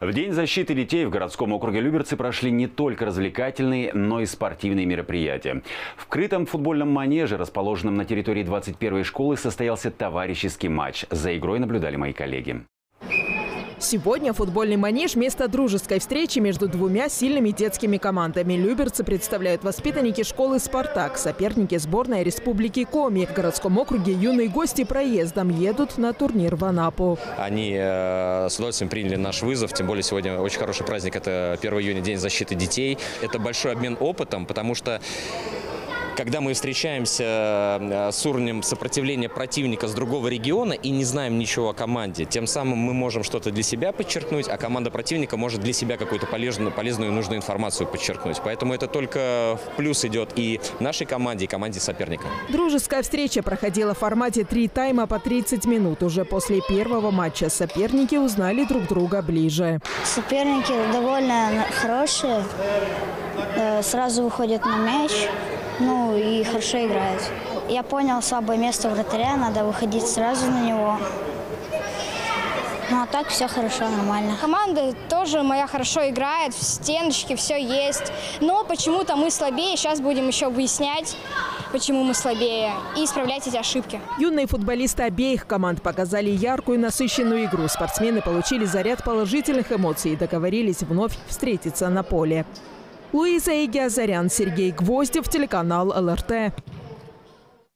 В День защиты детей в городском округе Люберцы прошли не только развлекательные, но и спортивные мероприятия. В крытом футбольном манеже, расположенном на территории 21-й школы, состоялся товарищеский матч. За игрой наблюдали мои коллеги. Сегодня футбольный манеж – место дружеской встречи между двумя сильными детскими командами. Люберцы представляют воспитанники школы «Спартак», соперники сборной Республики Коми. В городском округе юные гости проездом едут на турнир в Анапу. Они с удовольствием приняли наш вызов, тем более сегодня очень хороший праздник – это 1 июня, День защиты детей. Это большой обмен опытом, потому что когда мы встречаемся с уровнем сопротивления противника с другого региона и не знаем ничего о команде, тем самым мы можем что-то для себя подчеркнуть, а команда противника может для себя какую-то полезную и нужную информацию подчеркнуть. Поэтому это только в плюс идет и нашей команде, и команде соперника. Дружеская встреча проходила в формате 3 тайма по 30 минут. Уже после первого матча соперники узнали друг друга ближе. Соперники довольно хорошие, сразу выходят на мяч. Ну и хорошо играет. Я понял слабое место вратаря, надо выходить сразу на него. Ну а так все хорошо, нормально. Команда тоже моя хорошо играет, в стеночке все есть. Но почему-то мы слабее, сейчас будем еще выяснять, почему мы слабее, и исправлять эти ошибки. Юные футболисты обеих команд показали яркую, насыщенную игру. Спортсмены получили заряд положительных эмоций и договорились вновь встретиться на поле. Луиза Егиазарян, Сергей Гвоздев, телеканал ЛРТ.